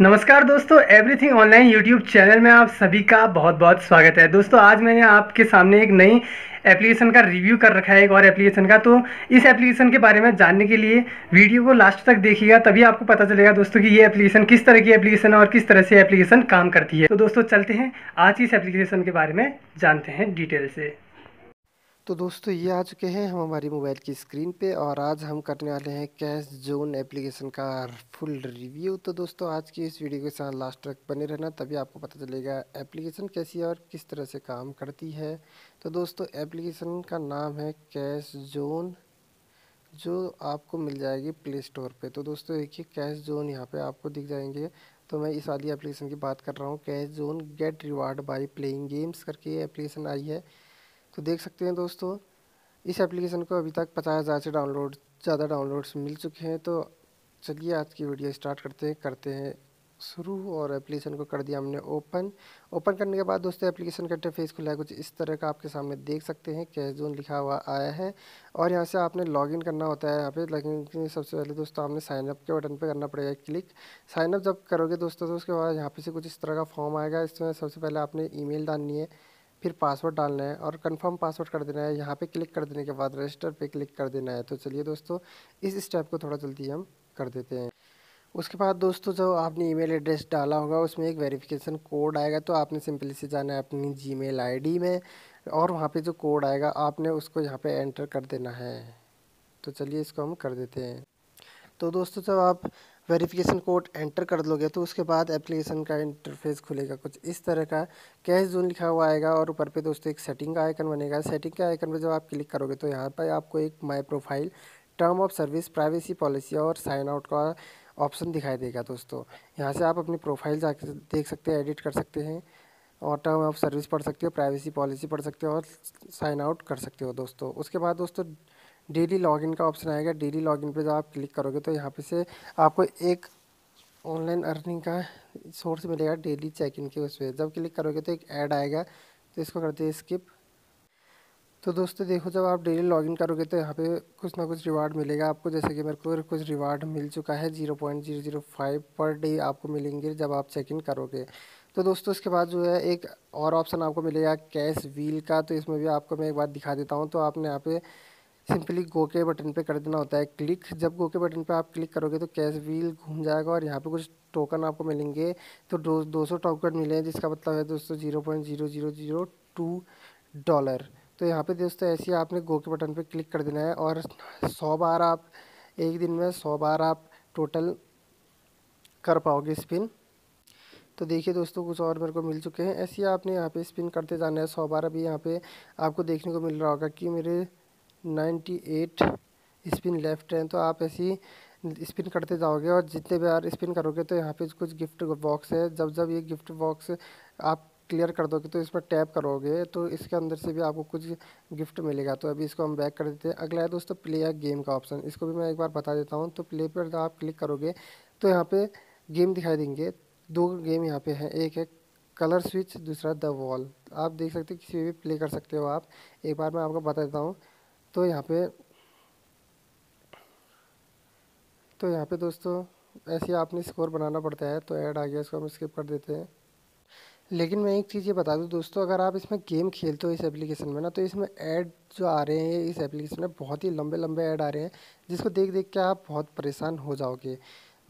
नमस्कार दोस्तों, everything online YouTube channel में आप सभी का बहुत बहुत स्वागत है। दोस्तों आज मैंने आपके सामने एक नई एप्लीकेशन का रिव्यू कर रखा है, एक और एप्लीकेशन का। तो इस एप्लीकेशन के बारे में जानने के लिए वीडियो को लास्ट तक देखिएगा, तभी आपको पता चलेगा दोस्तों कि ये एप्लीकेशन किस तरह की एप्लीकेशन है और किस तरह से एप्लीकेशन काम करती है। तो दोस्तों चलते हैं, आज इस एप्लीकेशन के बारे में जानते हैं डिटेल से। तो दोस्तों ये आ चुके हैं हम हमारी मोबाइल की स्क्रीन पे और आज हम करने वाले हैं कैश जोन एप्लीकेशन का फुल रिव्यू। तो दोस्तों आज की इस वीडियो के साथ लास्ट तक बने रहना, तभी आपको पता चलेगा एप्लीकेशन कैसी है और किस तरह से काम करती है। तो दोस्तों एप्लीकेशन का नाम है कैश जोन, जो आपको मिल जाएगी प्ले स्टोर पर। तो दोस्तों देखिए कैश जोन यहाँ पर आपको दिख जाएंगे। तो मैं इस वाली एप्लीकेशन की बात कर रहा हूँ, cash zone get reward by playing games करके एप्लीकेशन आई है। तो देख सकते हैं दोस्तों इस एप्लीकेशन को अभी तक 50,000 से ज़्यादा डाउनलोड्स मिल चुके हैं। तो चलिए आज की वीडियो स्टार्ट करते हैं शुरू। और एप्लीकेशन को कर दिया हमने ओपन करने के बाद दोस्तों एप्लीकेशन का इंटरफेस खुला है कुछ इस तरह का, आपके सामने देख सकते हैं कैश जोन लिखा हुआ आया है। और यहाँ से आपने लॉगिन करना होता है। यहाँ पे लॉगिन के लिए सबसे पहले दोस्तों आपने साइनअप के बटन पे करना पड़ेगा क्लिक। साइनअप जब करोगे दोस्तों तो उसके बाद यहाँ पर से कुछ इस तरह का फॉर्म आएगा। इसमें सबसे पहले आपने ईमेल डालनी है, फिर पासवर्ड डालना है और कंफर्म पासवर्ड कर देना है। यहाँ पे क्लिक कर देने के बाद रजिस्टर पे क्लिक कर देना है। तो चलिए दोस्तों इस स्टेप को थोड़ा जल्दी हम कर देते हैं। उसके बाद दोस्तों जो आपने ईमेल एड्रेस डाला होगा उसमें एक वेरिफिकेशन कोड आएगा। तो आपने सिंपली से जाना है अपनी जीमेल आईडी में और वहाँ पर जो कोड आएगा आपने उसको यहाँ पर एंटर कर देना है। तो चलिए इसको हम कर देते हैं। तो दोस्तों जब आप वेरिफिकेशन कोड एंटर कर लोगे तो उसके बाद एप्लीकेशन का इंटरफेस खुलेगा कुछ इस तरह का, कैश जोन लिखा हुआ आएगा और ऊपर पे दोस्तों एक सेटिंग का आइकन बनेगा। सेटिंग के आइकन पे जब आप क्लिक करोगे तो यहाँ पर आपको एक my profile, term of service, privacy policy और साइन आउट का ऑप्शन दिखाई देगा। दोस्तों यहाँ से आप अपनी प्रोफाइल जाके देख सकते हैं, एडिट कर सकते हैं और टर्म ऑफ सर्विस पढ़ सकते हो, प्राइवेसी पॉलिसी पढ़ सकते हो और साइन आउट कर सकते हो दोस्तों। उसके बाद दोस्तों डेली लॉगिन का ऑप्शन आएगा। डेली लॉगिन पे जब आप क्लिक करोगे तो यहाँ पे से आपको एक ऑनलाइन अर्निंग का सोर्स मिलेगा डेली चेक इन के। उस पर जब क्लिक करोगे तो एक ऐड आएगा, तो इसको करते हैं स्किप। तो दोस्तों देखो जब आप डेली लॉगिन करोगे तो यहाँ पे कुछ ना कुछ रिवार्ड मिलेगा आपको। जैसे कि मेरे को कुछ रिवार्ड मिल चुका है, 0.005 पर डे आपको मिलेंगे जब आप चेक इन करोगे। तो दोस्तों इसके बाद जो है एक और ऑप्शन आपको मिलेगा कैश व्हील का। तो इसमें भी आपको मैं एक बार दिखा देता हूँ। तो आपने यहाँ पे सिंपली गो के बटन पे कर देना होता है क्लिक। जब गो के बटन पे आप क्लिक करोगे तो कैश व्हील घूम जाएगा और यहाँ पे कुछ टोकन आपको मिलेंगे। तो 200 टोकन मिले हैं, जिसका मतलब है दोस्तों $0.0002। तो यहाँ पे दोस्तों ऐसे ही आपने गो के बटन पे क्लिक कर देना है और 100 बार आप एक दिन में 100 बार आप टोटल कर पाओगे स्पिन। तो देखिए दोस्तों कुछ और मेरे को मिल चुके हैं। ऐसे ही आपने यहाँ पर स्पिन करते जाना है 100 बार। अभी यहाँ पर आपको देखने को मिल रहा होगा कि मेरे 98 स्पिन लेफ्ट हैं। तो आप ऐसी स्पिन करते जाओगे और जितने बार स्पिन करोगे तो यहाँ पे कुछ गिफ्ट बॉक्स है। जब ये गिफ्ट बॉक्स आप क्लियर कर दोगे तो इसमें टैप करोगे तो इसके अंदर से भी आपको कुछ गिफ्ट मिलेगा। तो अभी इसको हम बैक कर देते हैं। अगला है दोस्तों प्ले या गेम का ऑप्शन, इसको भी मैं एक बार बता देता हूँ। तो प्ले पर जब आप क्लिक करोगे तो यहाँ पर गेम दिखाई देंगे। 2 गेम यहाँ पर हैं, एक है कलर स्विच, दूसरा द वॉल। आप देख सकते हो किसी भी प्ले कर सकते हो आप। एक बार मैं आपको बता देता हूँ। तो यहाँ पे दोस्तों ऐसे आपने स्कोर बनाना पड़ता है। तो ऐड आ गया, इसको हम स्किप कर देते हैं। लेकिन मैं एक चीज़ ये बता दूँ दोस्तों, अगर आप इसमें गेम खेलते हो इस एप्लीकेशन में ना, तो इसमें ऐड जो आ रहे हैं इस एप्लीकेशन में बहुत ही लंबे ऐड आ रहे हैं, जिसको देख के आप बहुत परेशान हो जाओगे।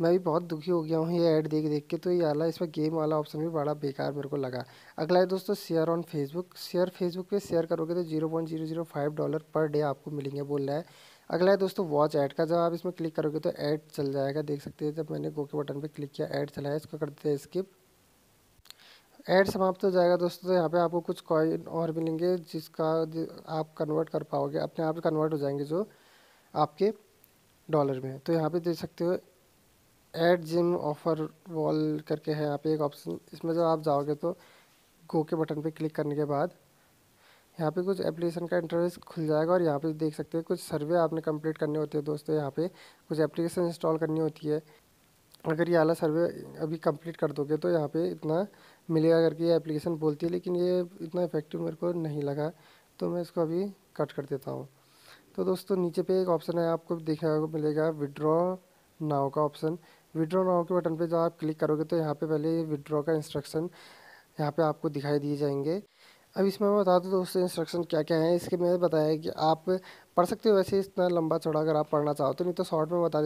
मैं भी बहुत दुखी हो गया हूँ ये ऐड देख के। तो ये वाला इसमें गेम वाला ऑप्शन भी बड़ा बेकार मेरे को लगा। अगला है दोस्तों शेयर ऑन फेसबुक। फेसबुक पे शेयर करोगे तो $0.005 पर डे आपको मिलेंगे बोल रहा है। अगला है दोस्तों वॉच ऐड का। जब आप इसमें क्लिक करोगे तो ऐड चल जाएगा, देख सकते हैं। जब मैंने गो के बटन पर क्लिक किया ऐड चलाया, इसको कर देते हैं स्किप। ऐड समाप्त हो जाएगा दोस्तों। तो यहाँ पर आपको कुछ कॉइन और मिलेंगे जिसका आप कन्वर्ट कर पाओगे, अपने आप कन्वर्ट हो जाएंगे जो आपके डॉलर में। तो यहाँ पर देख सकते हो ऐड जिम ऑफर वॉल करके है यहाँ पे एक ऑप्शन। इसमें जब आप जाओगे तो गो के बटन पे क्लिक करने के बाद यहाँ पे कुछ एप्लीकेशन का इंटरफेस खुल जाएगा और यहाँ पे देख सकते हैं कुछ सर्वे आपने कंप्लीट करने होते हैं दोस्तों। यहाँ पे कुछ एप्लीकेशन इंस्टॉल करनी होती है। अगर ये वाला सर्वे अभी कंप्लीट कर दोगे तो यहाँ पे इतना मिलेगा करके ये एप्लीकेशन बोलती है, लेकिन ये इतना इफेक्टिव मेरे को नहीं लगा। तो मैं इसको अभी कट कर देता हूँ। तो दोस्तों नीचे पे एक ऑप्शन है, आपको देखने को मिलेगा विड्रॉ नाव का ऑप्शन, विड्रॉ नाव के बटन पे जब आप क्लिक करोगे तो यहाँ पे पहले विड्रॉ का इंस्ट्रक्शन यहाँ पे आपको दिखाई दिए जाएंगे। अब इसमें मैं बता दूँ दोस्तों इंस्ट्रक्शन क्या क्या हैं। इसके मैंने बताया कि आप पढ़ सकते हो, वैसे इतना लंबा चौड़ा अगर आप पढ़ना चाहो तो, नहीं तो शॉर्ट में बता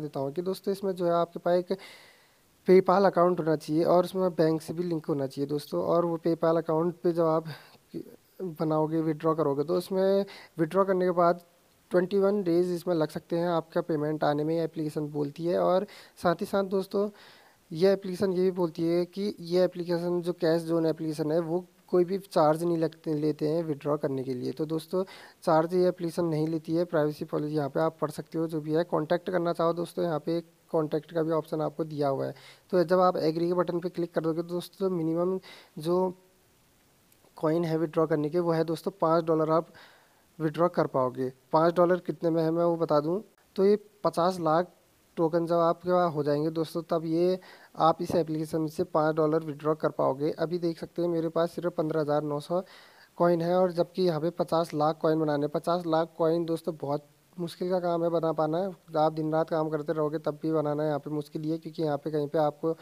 देता हूँ कि दोस्तों इसमें जो है आपके पास एक पेपाल अकाउंट होना चाहिए और उसमें बैंक से भी लिंक होना चाहिए दोस्तों। और वो पेपाल अकाउंट पे जब आप बनाओगे विड्रॉ करोगे तो उसमें विड्रॉ करने के बाद 21 डेज़ इसमें लग सकते हैं आपका पेमेंट आने में, एप्लीकेशन बोलती है। और साथ ही साथ दोस्तों ये एप्लीकेशन ये भी बोलती है कि ये एप्लीकेशन जो कैश जोन एप्लीकेशन है वो कोई भी चार्ज नहीं लेते हैं विड्रॉ करने के लिए। तो दोस्तों चार्ज ये एप्लीकेशन नहीं लेती है, प्राइवेसी पॉलिसी यहाँ पे आप पढ़ सकते हो जो भी है। कॉन्टैक्ट करना चाहो दोस्तों यहाँ पे एक कॉन्टैक्ट का भी ऑप्शन आपको दिया हुआ है। तो जब आप एग्री के बटन पे क्लिक कर दोगे तो दोस्तों मिनिमम जो कॉइन है विड्रॉ करने के वो है दोस्तों $5 आप विड्रॉ कर पाओगे। $5 कितने में है मैं वो बता दूँ तो ये 50 लाख टोकन जब आपके पास हो जाएंगे दोस्तों तब ये आप इस एप्लीकेशन से $5 विड्रॉ कर पाओगे। अभी देख सकते हैं मेरे पास सिर्फ 15,900 कॉइन है और जबकि यहाँ पे 50 लाख कॉइन बनाने, 50 लाख कॉइन दोस्तों बहुत मुश्किल का काम है बना पाना। आप दिन रात काम करते रहोगे तब भी बनाना यहाँ पे मुश्किल ही है, क्योंकि यहाँ पे कहीं पे आपको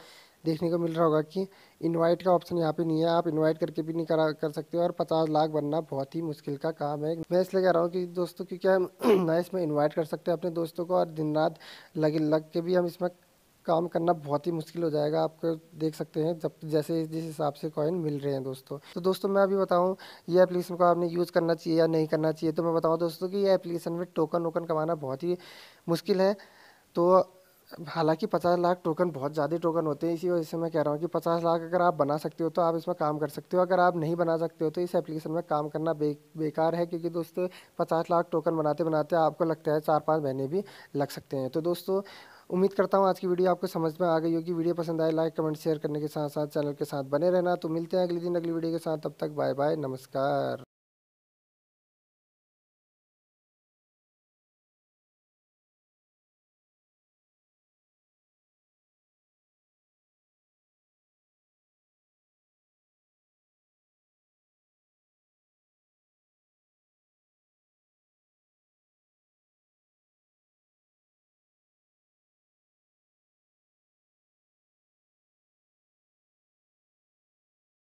देखने को मिल रहा होगा कि इनवाइट का ऑप्शन यहाँ पे नहीं है, आप इनवाइट करके भी नहीं कर सकते हो। और 50 लाख बनना बहुत ही मुश्किल का काम है। मैं इसलिए कह रहा हूँ कि दोस्तों क्योंकि हम ना इसमें इनवाइट कर सकते हैं अपने दोस्तों को और दिन रात लग के भी हम इसमें काम करना बहुत ही मुश्किल हो जाएगा। आपको देख सकते हैं जब जैसे जिस हिसाब से कॉइन मिल रहे हैं दोस्तों। तो दोस्तों मैं अभी बताऊं ये एप्लीकेशन को आपने यूज़ करना चाहिए या नहीं करना चाहिए। तो मैं बताऊं दोस्तों कि ये एप्लीकेशन में टोकन कमाना बहुत ही मुश्किल है। तो हालांकि 50 लाख टोकन बहुत ज़्यादा टोकन होते हैं, इसी वजह से मैं कह रहा हूँ कि 50 लाख अगर आप बना सकते हो तो आप इसमें काम कर सकते हो। अगर आप नहीं बना सकते हो तो इस एप्लीकेशन में काम करना बेकार है, क्योंकि दोस्तों 50 लाख टोकन बनाते बनाते आपको लगता है 4-5 महीने भी लग सकते हैं। तो दोस्तों उम्मीद करता हूँ आज की वीडियो आपको समझ में आ गई होगी। वीडियो पसंद आए लाइक कमेंट शेयर करने के साथ साथ चैनल के साथ बने रहना। तो मिलते हैं अगले दिन अगली वीडियो के साथ, तब तक बाय बाय, नमस्कार।